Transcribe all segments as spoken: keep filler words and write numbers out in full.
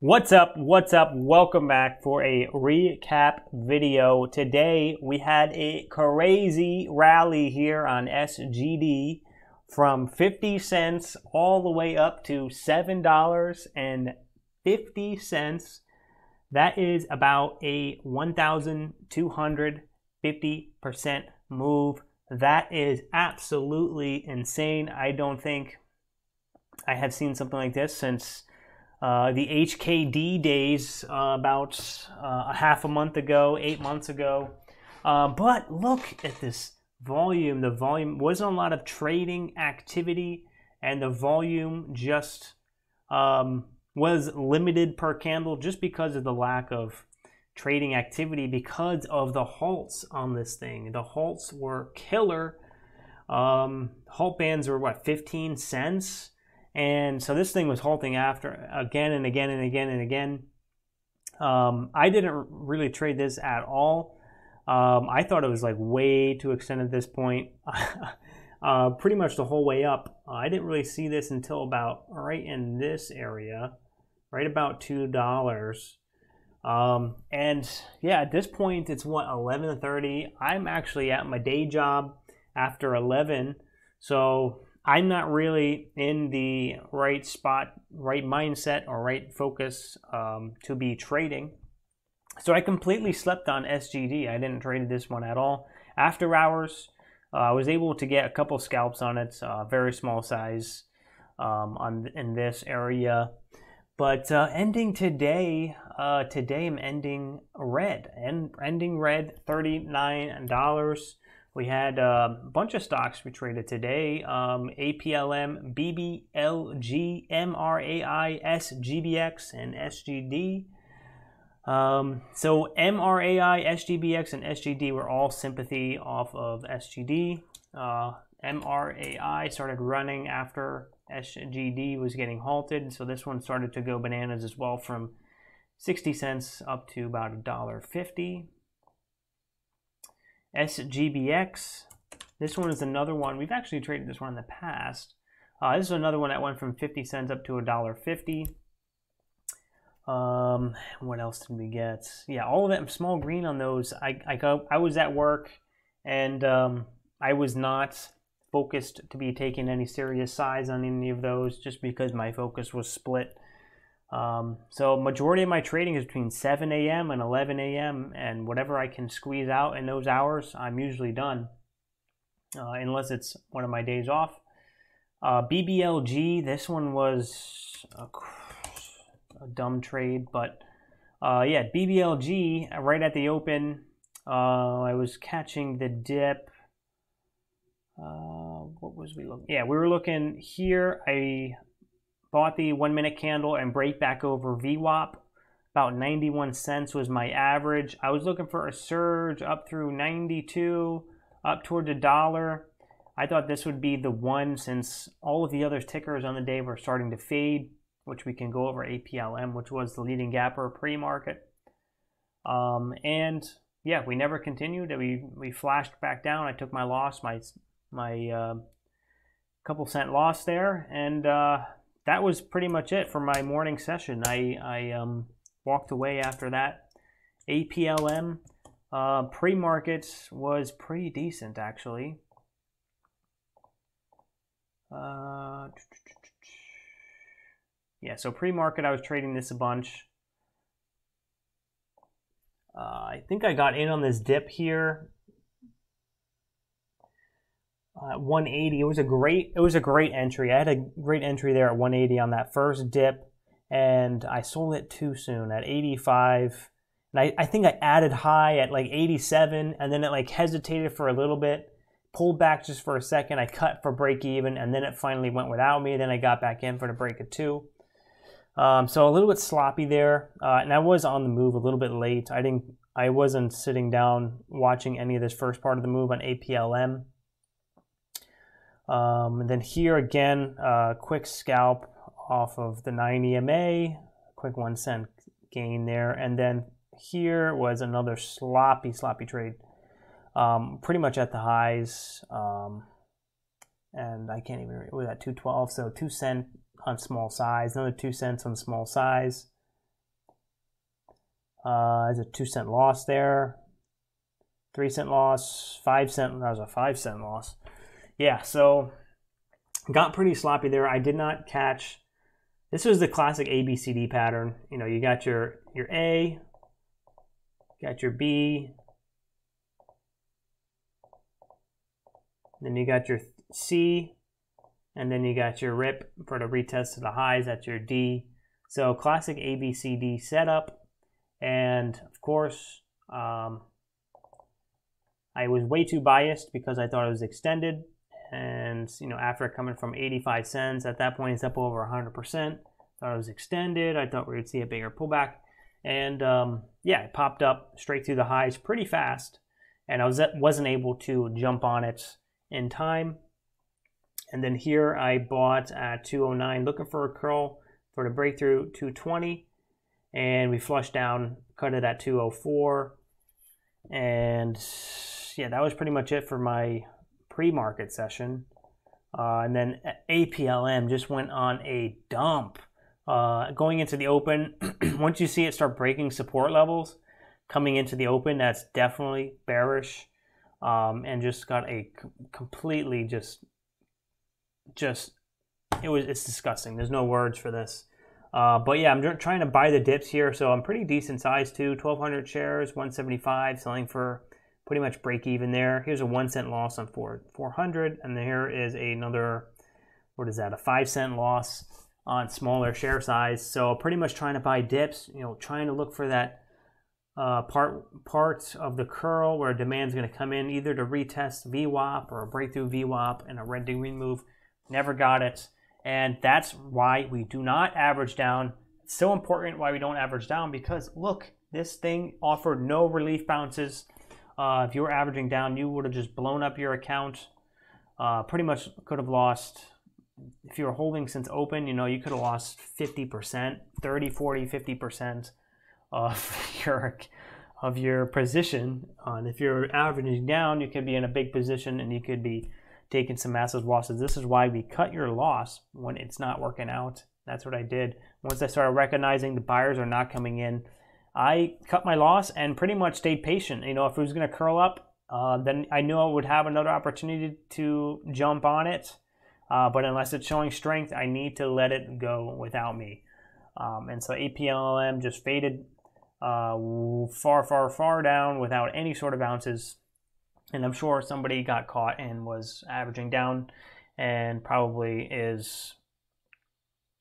What's up? What's up? Welcome back for a recap video. Today we had a crazy rally here on S G D from fifty cents all the way up to seven dollars and fifty cents. That is about a one thousand two hundred fifty percent move. That is absolutely insane. I don't think I have seen something like this since Uh, the H K D days uh, about uh, a half a month ago, eight months ago. Uh, but look at this volume. The volume wasn't a lot of trading activity, and the volume just um, was limited per candle just because of the lack of trading activity because of the halts on this thing. The halts were killer. Um, halt bands were, what, fifteen cents? And so this thing was halting after again and again and again and again. Um, I didn't really trade this at all. Um, I thought it was like way too extended at this point, uh, pretty much the whole way up. Uh, I didn't really see this until about right in this area, right about two dollars. Um, and yeah, at this point, it's what, eleven thirty. I'm actually at my day job after eleven. So I'm not really in the right spot, right mindset, or right focus um, to be trading. So I completely slept on S G D. I didn't trade this one at all. After hours, uh, I was able to get a couple scalps on it, uh, very small size um, on in this area. But uh, ending today, uh, today I'm ending red, and ending red, thirty-nine dollars. We had a bunch of stocks we traded today, um, A P L M, B B L G, M R A I, S G B X, and S G D. Um, so M R A I, S G B X, and S G D were all sympathy off of S G D. Uh, M R A I started running after S G D was getting halted, so this one started to go bananas as well from sixty cents up to about a dollar fifty. S G B X, this one is another one. We've actually traded this one in the past. Uh, this is another one that went from fifty cents up to a dollar fifty. Um, what else did we get? Yeah, all of that small green on those. I, I, go, I was at work, and um, I was not focused to be taking any serious size on any of those just because my focus was split. Um, so majority of my trading is between seven A M and eleven A M and whatever I can squeeze out in those hours, I'm usually done, uh, unless it's one of my days off. Uh, B B L G, this one was a, a dumb trade, but uh, yeah, B B L G right at the open. Uh, I was catching the dip. Uh, what was we looking? Yeah, we were looking here. I bought the one minute candle and break back over V WAP. About ninety-one cents was my average. I was looking for a surge up through ninety-two, up towards a dollar. I thought this would be the one since all of the other tickers on the day were starting to fade, which we can go over. A P L M, which was the leading gapper pre-market. Um, and yeah, we never continued. We, we flashed back down. I took my loss, my, my uh, couple cent loss there. And uh, that was pretty much it for my morning session. I, I um, walked away after that. A P L M uh, pre-market was pretty decent, actually. Uh, yeah, so pre-market, I was trading this a bunch. Uh, I think I got in on this dip here. Uh, one eighty. It was a great. It was a great entry. I had a great entry there at one eighty on that first dip, and I sold it too soon at eighty-five. And I, I think I added high at like eighty-seven, and then it like hesitated for a little bit, pulled back just for a second. I cut for break even, and then it finally went without me. Then I got back in for the break of two. Um, so a little bit sloppy there, uh, and I was on the move a little bit late. I didn't. I wasn't sitting down watching any of this first part of the move on A P L M. Um, and then here again, uh, quick scalp off of the nine E M A, quick one cent gain there. And then here was another sloppy, sloppy trade, um, pretty much at the highs. Um, and I can't even, what was that, two twelve? So two cent on small size, another two cents on small size. Uh, there's a two cent loss there, three cent loss, five cent. That was a five cent loss. Yeah, so got pretty sloppy there. I did not catch. This was the classic A B C D pattern. You know, you got your your A, got your B, then you got your C, and then you got your rip for the retest to the highs. That's your D. So classic A B C D setup. And of course, um, I was way too biased because I thought it was extended. And you know, after coming from eighty-five cents, at that point it's up over one hundred percent. Thought it was extended. I thought we would see a bigger pullback. And um, yeah, it popped up straight through the highs pretty fast. And I was, wasn't able to jump on it in time. And then here I bought at two oh nine, looking for a curl for the breakthrough two twenty. And we flushed down, cut it at two oh four. And yeah, that was pretty much it for my pre-market session. Uh, and then A P L M just went on a dump. Uh, going into the open, once you see it start breaking support levels, coming into the open, that's definitely bearish. Um, and just got a completely just, just, it was, it's disgusting. There's no words for this. Uh, but yeah, I'm trying to buy the dips here, so I'm pretty decent size too. twelve hundred shares, one seventy-five, selling for pretty much break even there. Here's a one cent loss on four hundred, and then here is another, what is that, a five cent loss on smaller share size. So pretty much trying to buy dips, you know, trying to look for that uh, part parts of the curl where demand's going to come in, either to retest V WAP or a breakthrough V WAP and a red to green move. Never got it. And that's why we do not average down. It's so important why we don't average down, because look, this thing offered no relief bounces. Uh, if you were averaging down, you would have just blown up your account. Uh, pretty much could have lost, if you were holding since open, you know, you could have lost fifty percent, thirty, forty, fifty percent of your, of your position. Uh, and if you're averaging down, you could be in a big position and you could be taking some massive losses. This is why we cut your loss when it's not working out. That's what I did. Once I started recognizing the buyers are not coming in, I cut my loss and pretty much stayed patient. You know, if it was going to curl up, uh, then I knew I would have another opportunity to jump on it. Uh, but unless it's showing strength, I need to let it go without me. Um, and so A P L M just faded uh, far, far, far down without any sort of bounces. And I'm sure somebody got caught and was averaging down and probably is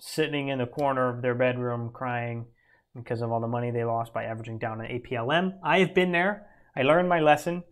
sitting in the corner of their bedroom crying because of all the money they lost by averaging down on A P L M. I have been there. I learned my lesson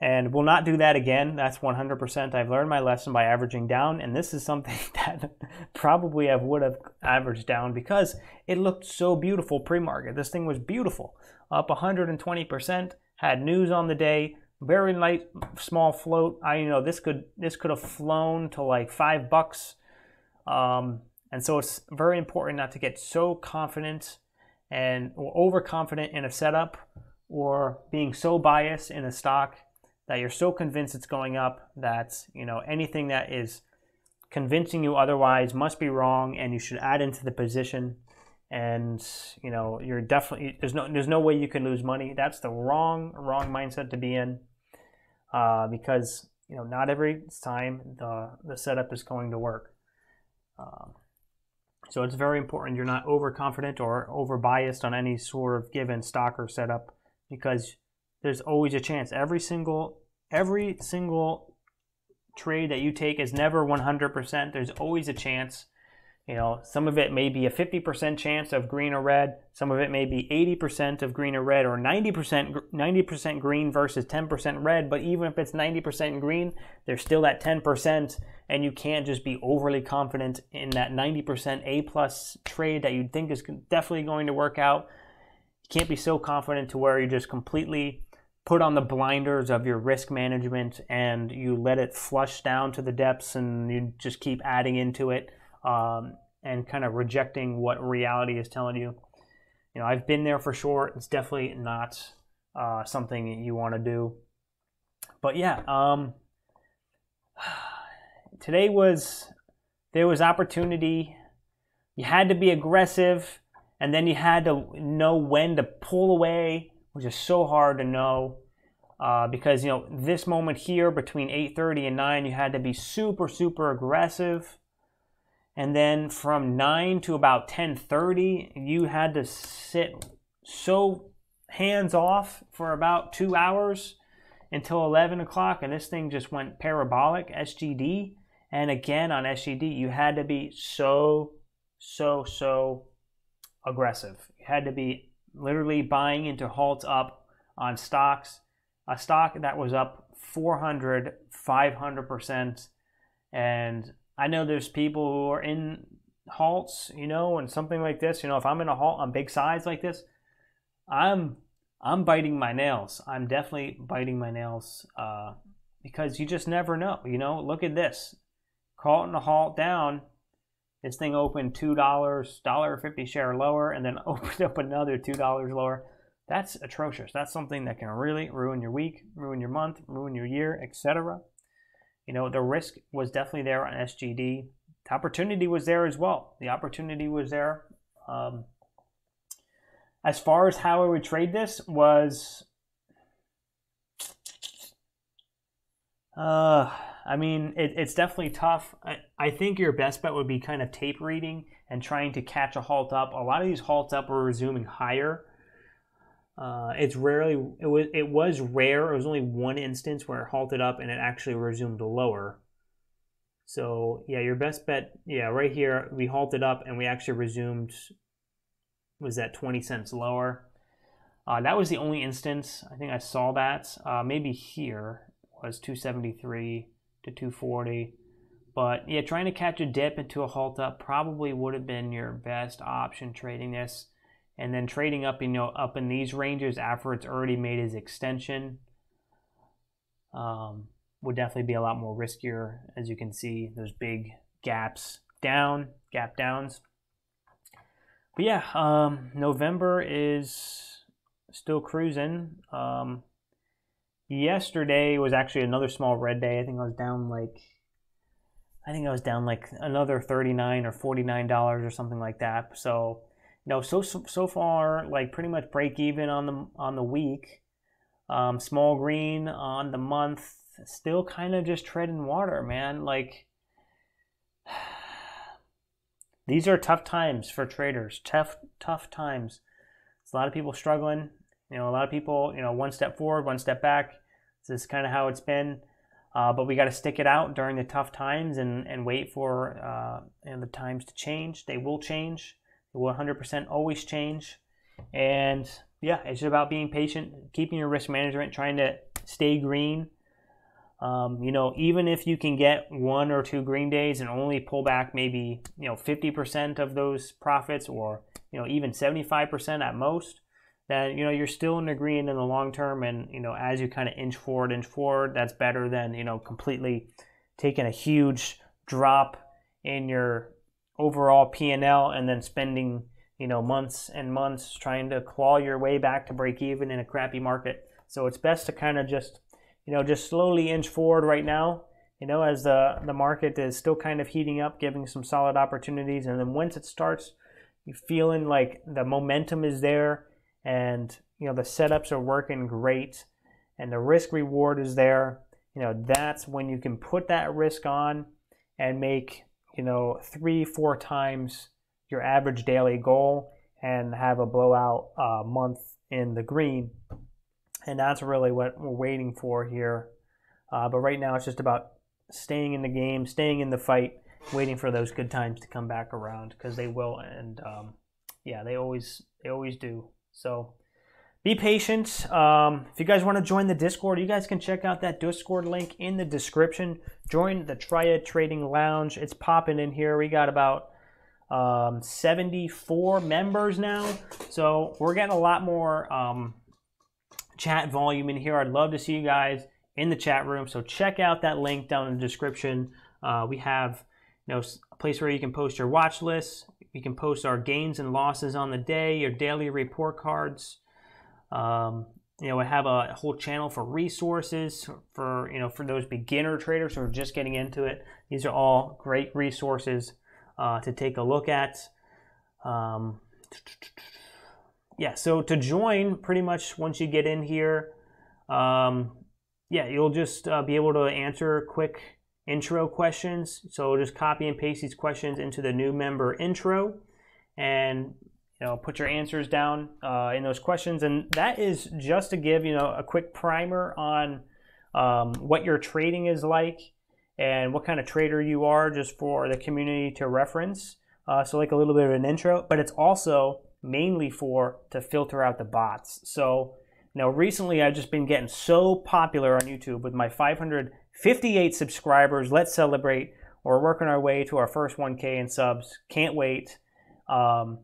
and will not do that again. That's one hundred percent. I've learned my lesson by averaging down. And this is something that probably I would have averaged down because it looked so beautiful pre-market. This thing was beautiful. Up one hundred twenty percent, had news on the day. Very light, small float. I you know this could this could have flown to like five bucks, um, and so it's very important not to get so confident and or overconfident in a setup, or being so biased in a stock that you're so convinced it's going up that you know anything that is convincing you otherwise must be wrong, and you should add into the position. And you know you're definitely there's no there's no way you can lose money. That's the wrong wrong mindset to be in. Uh, because you know not every time the the setup is going to work, um, so it's very important you're not overconfident or over biased on any sort of given stock or setup, because there's always a chance. Every single every single trade that you take is never one hundred percent. There's always a chance. You know, some of it may be a fifty percent chance of green or red. Some of it may be eighty percent of green or red, or ninety percent green versus ten percent red. But even if it's ninety percent green, there's still that ten percent, and you can't just be overly confident in that ninety percent A-plus trade that you think is definitely going to work out. You can't be so confident to where you just completely put on the blinders of your risk management and you let it flush down to the depths and you just keep adding into it. Um, and kind of rejecting what reality is telling you. You know, I've been there for sure. It's definitely not uh, something you want to do. But yeah, um, today was, there was opportunity. You had to be aggressive. and then you had to know when to pull away, which is so hard to know, uh, because you know this moment here between eight thirty and nine, you had to be super super aggressive, and then from nine to about ten thirty, you had to sit so hands off for about two hours until eleven o'clock, and this thing just went parabolic, S G D. And again on S G D, you had to be so, so, so aggressive. You had to be literally buying into halts up on stocks, a stock that was up four hundred, five hundred percent. And I know there's people who are in halts, you know, and something like this. You know, if I'm in a halt on big sides like this, I'm I'm biting my nails. I'm definitely biting my nails uh, because you just never know. You know, look at this. Calling a halt down. This thing opened two dollars, one dollar fifty share lower, and then opened up another two dollars lower. That's atrocious. That's something that can really ruin your week, ruin your month, ruin your year, et cetera. You know, the risk was definitely there on S G D. The opportunity was there as well. The opportunity was there. Um, As far as how I would trade this was, uh, I mean, it, it's definitely tough. I, I think your best bet would be kind of tape reading and trying to catch a halt up. A lot of these halts up were resuming higher. Uh, it's rarely, it was, it was rare. It was only one instance where it halted up and it actually resumed lower. So yeah, your best bet, yeah, right here, we halted up and we actually resumed. Was that twenty cents lower? Uh, that was the only instance I think I saw that. Uh, maybe here was two seventy-three to two forty. But yeah, trying to catch a dip into a halt up probably would have been your best option trading this. And then trading up, you know, up in these ranges after it's already made his extension um, would definitely be a lot more riskier. As you can see, those big gaps down, gap downs. But yeah, um, November is still cruising. Um, yesterday was actually another small red day. I think I was down like, I think I was down like another thirty-nine or forty-nine dollars or something like that. So, you know, so so, so far like pretty much break even on the on the week. Um, small green on the month. Still kind of just treading water, man. Like. These are tough times for traders, tough, tough times. There's a lot of people struggling, you know, a lot of people, you know, one step forward, one step back. This is kind of how it's been, uh, but we got to stick it out during the tough times and, and wait for uh, you know, the times to change. They will change, they will one hundred percent always change. And yeah, it's just about being patient, keeping your risk management, trying to stay green. Um, you know, even if you can get one or two green days and only pull back maybe, you know, fifty percent of those profits or, you know, even seventy-five percent at most, then, you know, you're still in the green in the long term. And, you know, as you kind of inch forward, inch forward, that's better than, you know, completely taking a huge drop in your overall P and L and then spending, you know, months and months trying to claw your way back to break even in a crappy market. So it's best to kind of just, you know, just slowly inch forward right now, you know, as the, the market is still kind of heating up, giving some solid opportunities. And then once it starts, you're feeling like the momentum is there and, you know, the setups are working great and the risk reward is there. You know, that's when you can put that risk on and make, you know, three, four times your average daily goal and have a blowout uh, month in the green. And that's really what we're waiting for here. Uh, but right now it's just about staying in the game, staying in the fight, waiting for those good times to come back around because they will. And um, yeah, they always they always do. So be patient. Um, if you guys want to join the Discord, you guys can check out that Discord link in the description. Join the Triad Trading Lounge. It's popping in here. We got about um, seventy-four members now. So we're getting a lot more... Um, chat volume in here. I'd love to see you guys in the chat room, so check out that link down in the description. Uh, we have, you know, a place where you can post your watch list, you can post our gains and losses on the day, your daily report cards. Um, you know, I have a whole channel for resources for, you know, for those beginner traders who are just getting into it. These are all great resources uh, to take a look at. Um, yeah, so to join, pretty much once you get in here, um, yeah, you'll just uh, be able to answer quick intro questions. So just copy and paste these questions into the new member intro, and you know, put your answers down uh, in those questions. And that is just to give, you know, a quick primer on um, what your trading is like and what kind of trader you are, just for the community to reference. Uh, so like a little bit of an intro, but it's also mainly for to filter out the bots. So now recently I've just been getting so popular on YouTube with my five hundred fifty-eight subscribers. Let's celebrate. We're working our way to our first one K in subs. Can't wait. Um,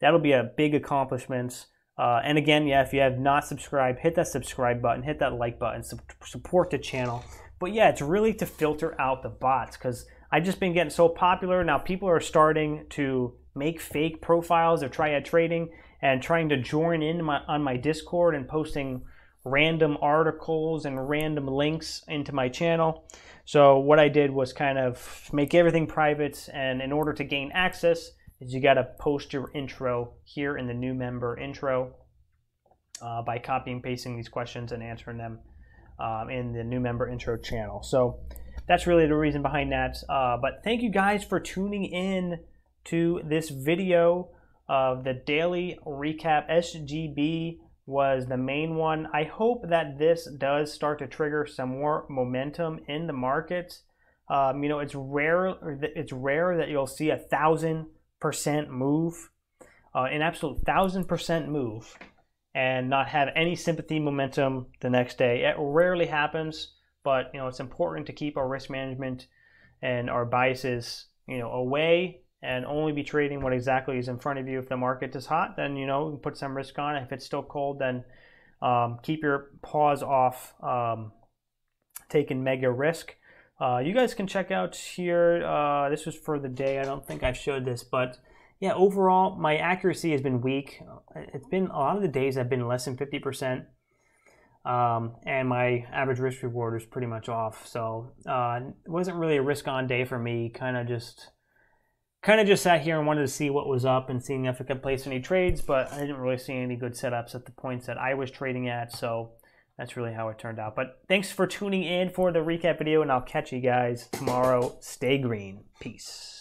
that'll be a big accomplishment. Uh, and again, yeah, if you have not subscribed, hit that subscribe button, hit that like button, su support the channel. But yeah, it's really to filter out the bots, because I've just been getting so popular. Now people are starting to make fake profiles of Triad Trading and trying to join in my, on my Discord and posting random articles and random links into my channel. So what I did was kind of make everything private, and in order to gain access is you got to post your intro here in the new member intro uh, by copying, pasting these questions and answering them um, in the new member intro channel. So that's really the reason behind that. Uh, but thank you guys for tuning in to this video of the daily recap. S G B was the main one. I hope that this does start to trigger some more momentum in the market. Um, you know, it's rare. It's rare that you'll see a thousand percent move, uh, an absolute thousand percent move, and not have any sympathy momentum the next day. It rarely happens, but you know, it's important to keep our risk management and our biases, you know, away, and only be trading what exactly is in front of you. If the market is hot, then you know, put some risk on. If it's still cold, then um, keep your paws off um, taking mega risk. Uh, you guys can check out here. Uh, this was for the day. I don't think I showed this, but yeah, overall my accuracy has been weak. It's been a lot of the days I've been less than fifty percent, um, and my average risk reward is pretty much off. So uh, it wasn't really a risk on day for me. Kind of just. Kind of just sat here and wanted to see what was up and seeing if I could place any trades, but I didn't really see any good setups at the points that I was trading at, so that's really how it turned out. But thanks for tuning in for the recap video, and I'll catch you guys tomorrow. Stay green. Peace.